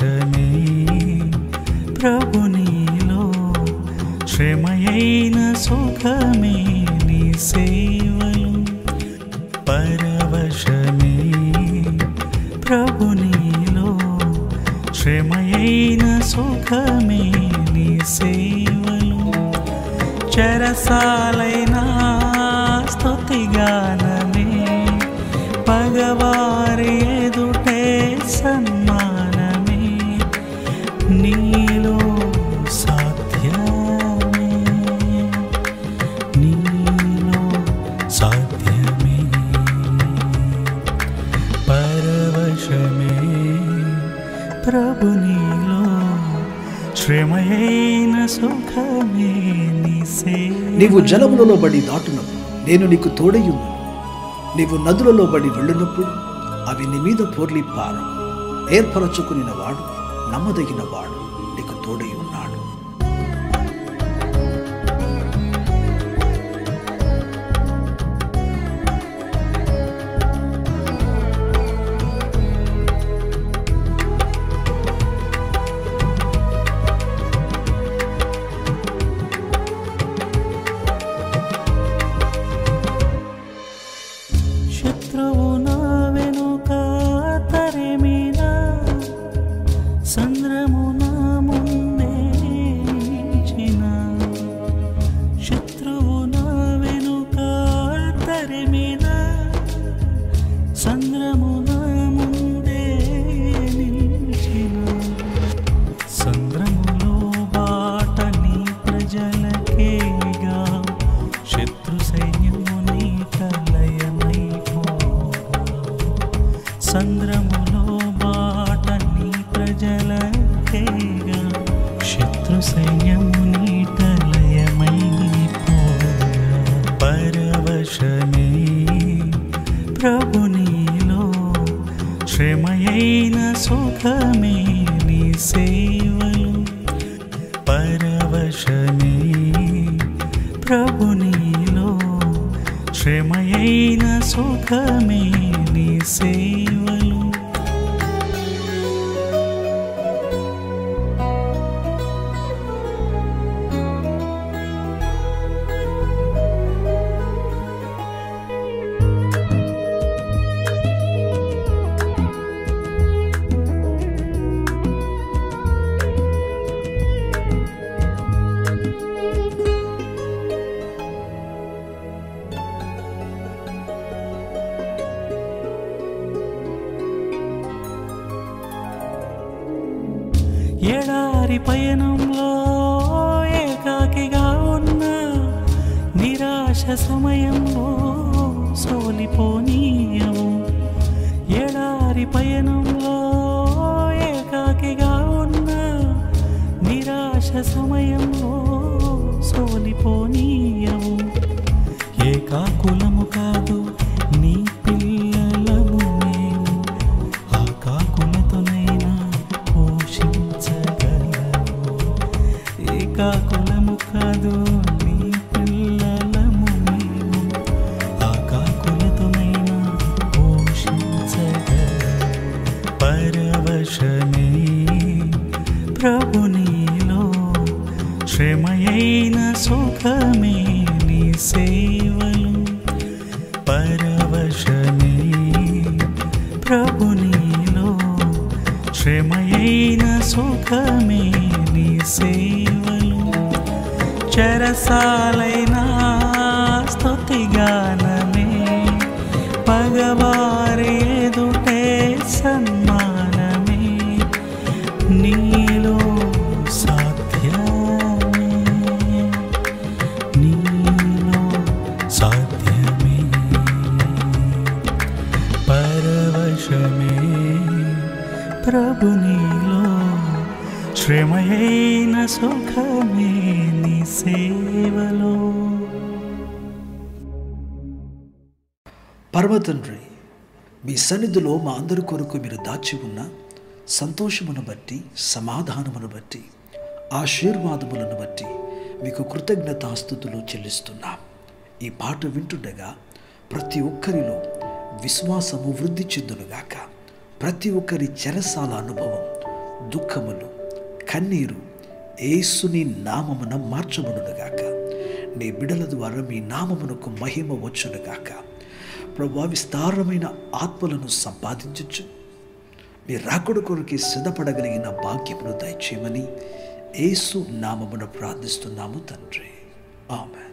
పరవశమే ప్రభు నీలో శ్రమయైన సుఖమే నీ సేవలు పరవశమే ప్రభు నీలో శ్రమయైన సుఖమే నీ సేవలు చరసాలైన స్తుతి గానమే పగవారి ఎదుటే సన్మానమే నీలో సాధ్యమే నీలో సాధ్యమే పరవశమే ప్రభు నీలో శ్రమయైన సుఖమే నీ సేవ నీవు జలములలో పడి దాటునప్పుడు నేను నీకు తోడయ్యును. నీవు నదులలో పడి వెళ్ళినప్పుడు అవి నీ మీద పోర్లి పారు. ఏర్పరచుకుని వాడు నమ్మదగిన వాడు, నీకు తోడై ఉన్నాడు. పరవశమే ప్రభు నీలో శ్రమయైన సుఖమే నీ సేవలు పరవశమే ప్రభు నీలో శ్రమయైన సుఖమే నీ సేవలు ఎడారి పయనంలో ఏకాకిగా ఉన్న నిరాశ సమయంలో సోలిపోనీయము. ఎడారి పయనంలో ఏకాకిగా ఉన్న నిరాశ సమయంలో సోలిపోనీయము. ఏకాకులము కాదు నీ పిల్లలము మేము, ఆ కాకులతోనైనా కాకులము కాదు నీ పిల్లలము మేము, ఆ కాకులతోనైనా పోషించగలవు. పరవశమే ప్రభు నీలో శ్రమయైన సుఖమే నీ సేవలు పరవశమే ప్రభు నీలో శ్రమయైన సుఖమే నీ సేవలు చరసాలైన స్తుతి గానమే పగవారి ఎదుటే సన్మానమే నీలో సాధ్యమే నీలో సాధ్యమే పరవశమే ప్రభు నీలో శ్రమయైన సుఖమే నీ సేవలో. పరమతండ్రి, మీ సన్నిధిలో మా అందరి కొరకు మీరు దాచి ఉన్న సంతోషమును బట్టి, సమాధానమును బట్టి, ఆశీర్వాదములను బట్టి మీకు కృతజ్ఞతాస్తుతులు చెల్లిస్తున్నాం. ఈ పాట వింటుండగా ప్రతి ఒక్కరిలో విశ్వాసము వృద్ధి చెందునుగాక. ప్రతి ఒక్కరి చెరసాల అనుభవం దుఃఖమును కన్నీరు యేసుని నామమున మార్చబడును గాక. నీ బిడల ద్వారా మీ నామమునకు మహిమ వచ్చును గాక. ప్రభువా, విస్తారమైన ఆత్మలను సంపాదించచ్చు, మీ రాకడ కొరకు సిద్ధపడగలిగిన భాగ్యమును దయచేయమని యేసు నామమున ప్రార్థిస్తున్నాము తండ్రి. ఆమేన్.